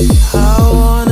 I wanna